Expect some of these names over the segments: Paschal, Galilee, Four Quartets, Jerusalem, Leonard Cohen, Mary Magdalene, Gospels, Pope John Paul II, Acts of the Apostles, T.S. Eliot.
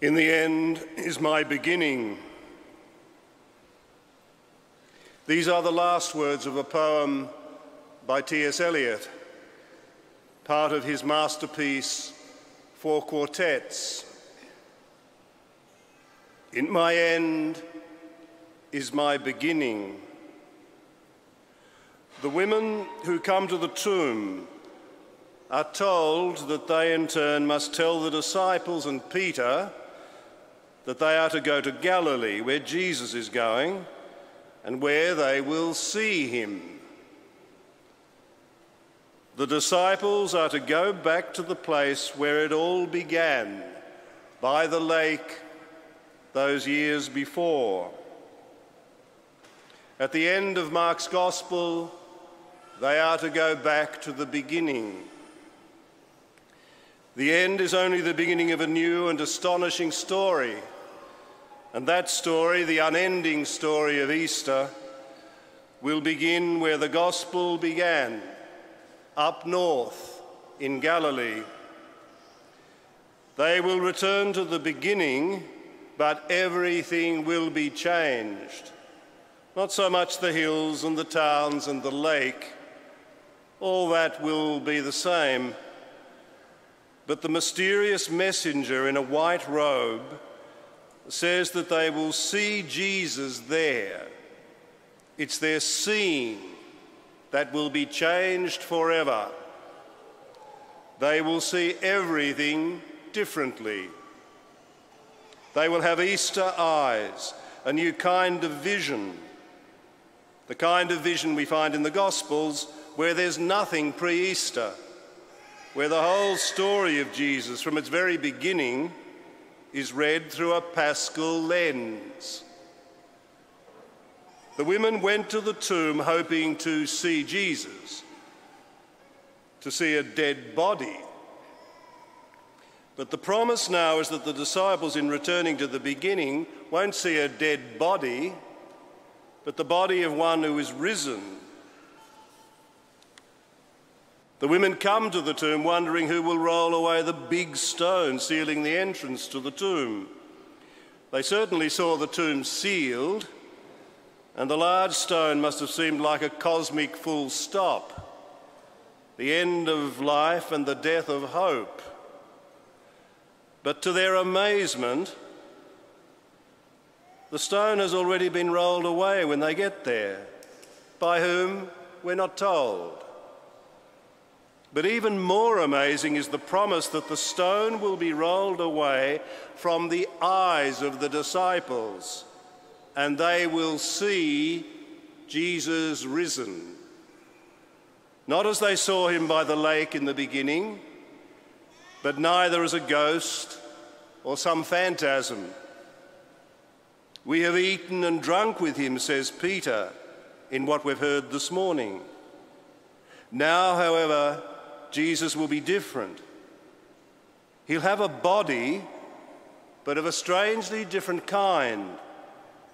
In the end is my beginning. These are the last words of a poem by T.S. Eliot, part of his masterpiece, Four Quartets. In my end is my beginning. The women who come to the tomb are told that they in turn must tell the disciples and Peter that they are to go to Galilee, where Jesus is going, and where they will see him. The disciples are to go back to the place where it all began, by the lake, those years before. At the end of Mark's Gospel, they are to go back to the beginning. The end is only the beginning of a new and astonishing story. And that story, the unending story of Easter, will begin where the gospel began, up north in Galilee. They will return to the beginning, but everything will be changed. Not so much the hills and the towns and the lake. All that will be the same. But the mysterious messenger in a white robe says that they will see Jesus there. It's their seeing that will be changed forever. They will see everything differently. They will have Easter eyes, a new kind of vision, the kind of vision we find in the Gospels, where there's nothing pre-Easter, where the whole story of Jesus from its very beginning is read through a Paschal lens. The women went to the tomb hoping to see Jesus, to see a dead body. But the promise now is that the disciples, in returning to the beginning, won't see a dead body, but the body of one who is risen. The women come to the tomb wondering who will roll away the big stone sealing the entrance to the tomb. They certainly saw the tomb sealed, and the large stone must have seemed like a cosmic full stop, the end of life and the death of hope. But to their amazement, the stone has already been rolled away when they get there, by whom we're not told. But even more amazing is the promise that the stone will be rolled away from the eyes of the disciples, and they will see Jesus risen. Not as they saw him by the lake in the beginning, but neither as a ghost or some phantasm. We have eaten and drunk with him, says Peter, in what we've heard this morning. Now, however, Jesus will be different. He'll have a body, but of a strangely different kind,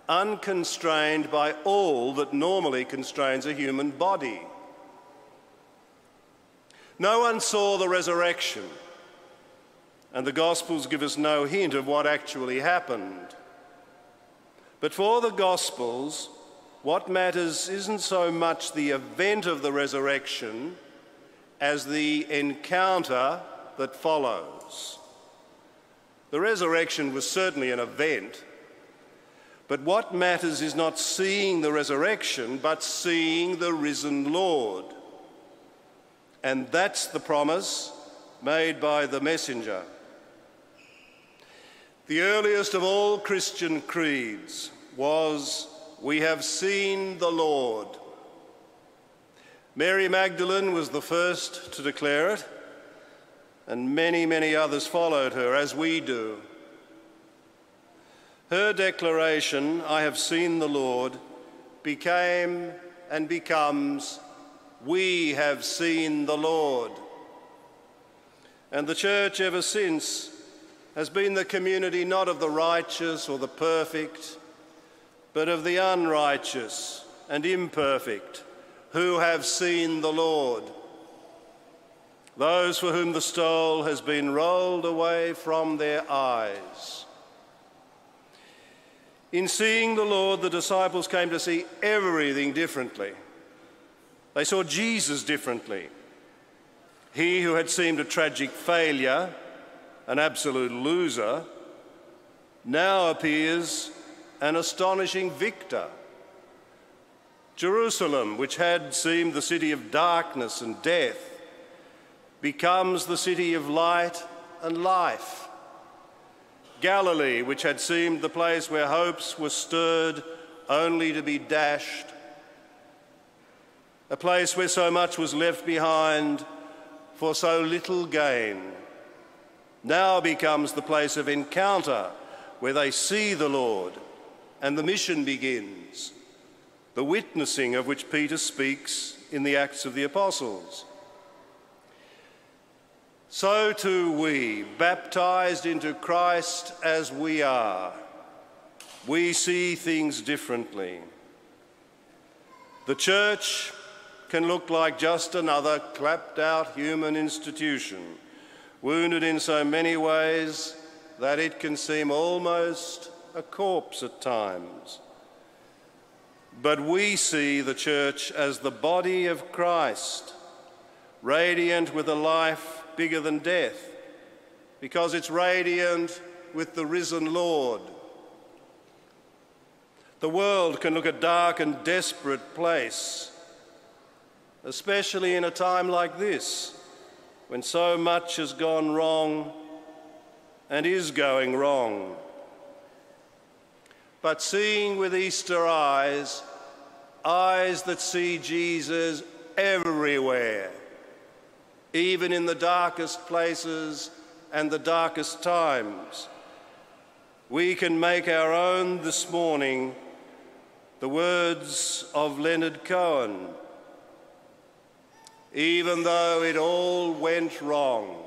unconstrained by all that normally constrains a human body. No one saw the resurrection, and the Gospels give us no hint of what actually happened. But for the Gospels, what matters isn't so much the event of the resurrection as the encounter that follows. The resurrection was certainly an event, but what matters is not seeing the resurrection, but seeing the risen Lord. And that's the promise made by the messenger. The earliest of all Christian creeds was, "We have seen the Lord." Mary Magdalene was the first to declare it, and many, many others followed her, as we do. Her declaration, "I have seen the Lord," became and becomes, "We have seen the Lord." And the church ever since has been the community not of the righteous or the perfect, but of the unrighteous and imperfect, who have seen the Lord. Those for whom the stone has been rolled away from their eyes. In seeing the Lord, the disciples came to see everything differently. They saw Jesus differently. He who had seemed a tragic failure, an absolute loser, now appears an astonishing victor. Jerusalem, which had seemed the city of darkness and death, becomes the city of light and life. Galilee, which had seemed the place where hopes were stirred only to be dashed, a place where so much was left behind for so little gain, now becomes the place of encounter where they see the Lord and the mission begins, the witnessing of which Peter speaks in the Acts of the Apostles. So too we, baptized into Christ as we are, we see things differently. The church can look like just another clapped-out human institution, wounded in so many ways that it can seem almost a corpse at times. But we see the church as the body of Christ, radiant with a life bigger than death, because it's radiant with the risen Lord. The world can look a dark and desperate place, especially in a time like this, when so much has gone wrong and is going wrong. But seeing with Easter eyes, eyes that see Jesus everywhere, even in the darkest places and the darkest times, we can make our own this morning the words of Leonard Cohen. Even though it all went wrong,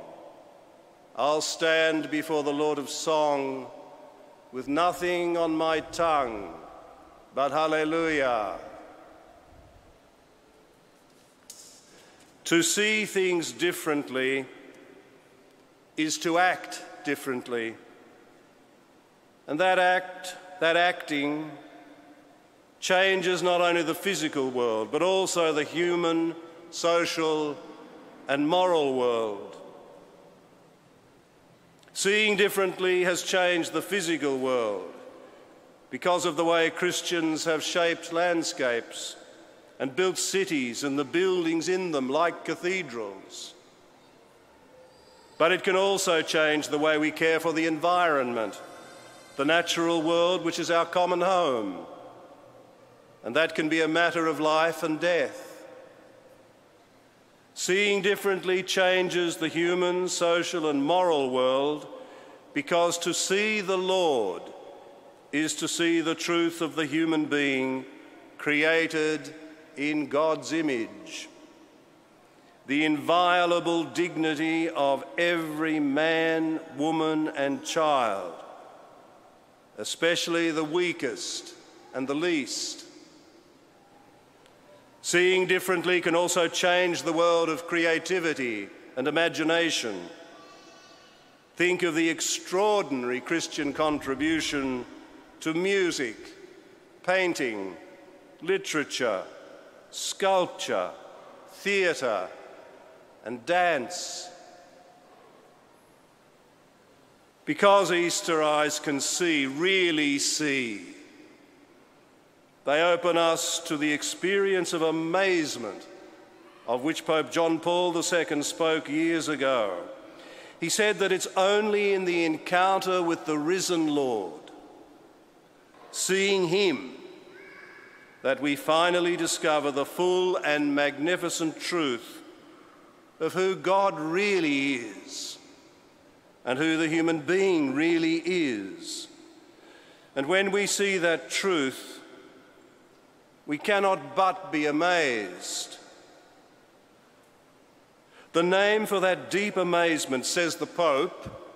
I'll stand before the Lord of song with nothing on my tongue but hallelujah. To see things differently is to act differently. And that acting, changes not only the physical world, but also the human, social, and moral world. Seeing differently has changed the physical world because of the way Christians have shaped landscapes and built cities and the buildings in them like cathedrals. But it can also change the way we care for the environment, the natural world which is our common home, and that can be a matter of life and death. Seeing differently changes the human, social, and moral world because to see the Lord is to see the truth of the human being created in God's image, the inviolable dignity of every man, woman, and child, especially the weakest and the least. Seeing differently can also change the world of creativity and imagination. Think of the extraordinary Christian contribution to music, painting, literature, sculpture, theatre, and dance. Because Easter eyes can see, really see, they open us to the experience of amazement of which Pope John Paul II spoke years ago. He said that it's only in the encounter with the risen Lord, seeing him, that we finally discover the full and magnificent truth of who God really is and who the human being really is. And when we see that truth, we cannot but be amazed. The name for that deep amazement, says the Pope,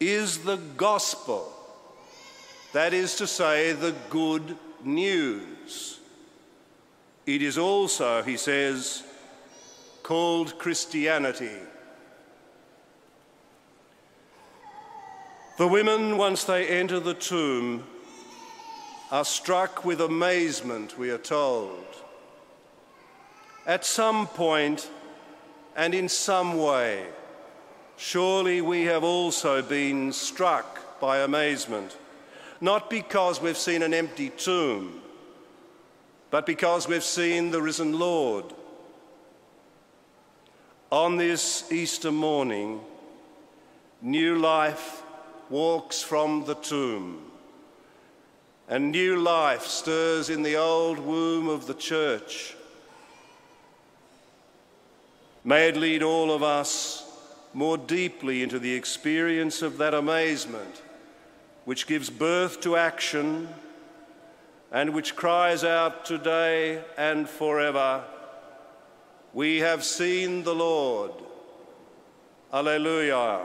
is the Gospel. That is to say, the good news. It is also, he says, called Christianity. The women, once they enter the tomb, are struck with amazement, we are told. At some point and in some way, surely we have also been struck by amazement, not because we've seen an empty tomb, but because we've seen the risen Lord. On this Easter morning, new life walks from the tomb, and new life stirs in the old womb of the church. May it lead all of us more deeply into the experience of that amazement which gives birth to action and which cries out today and forever, "We have seen the Lord. Alleluia."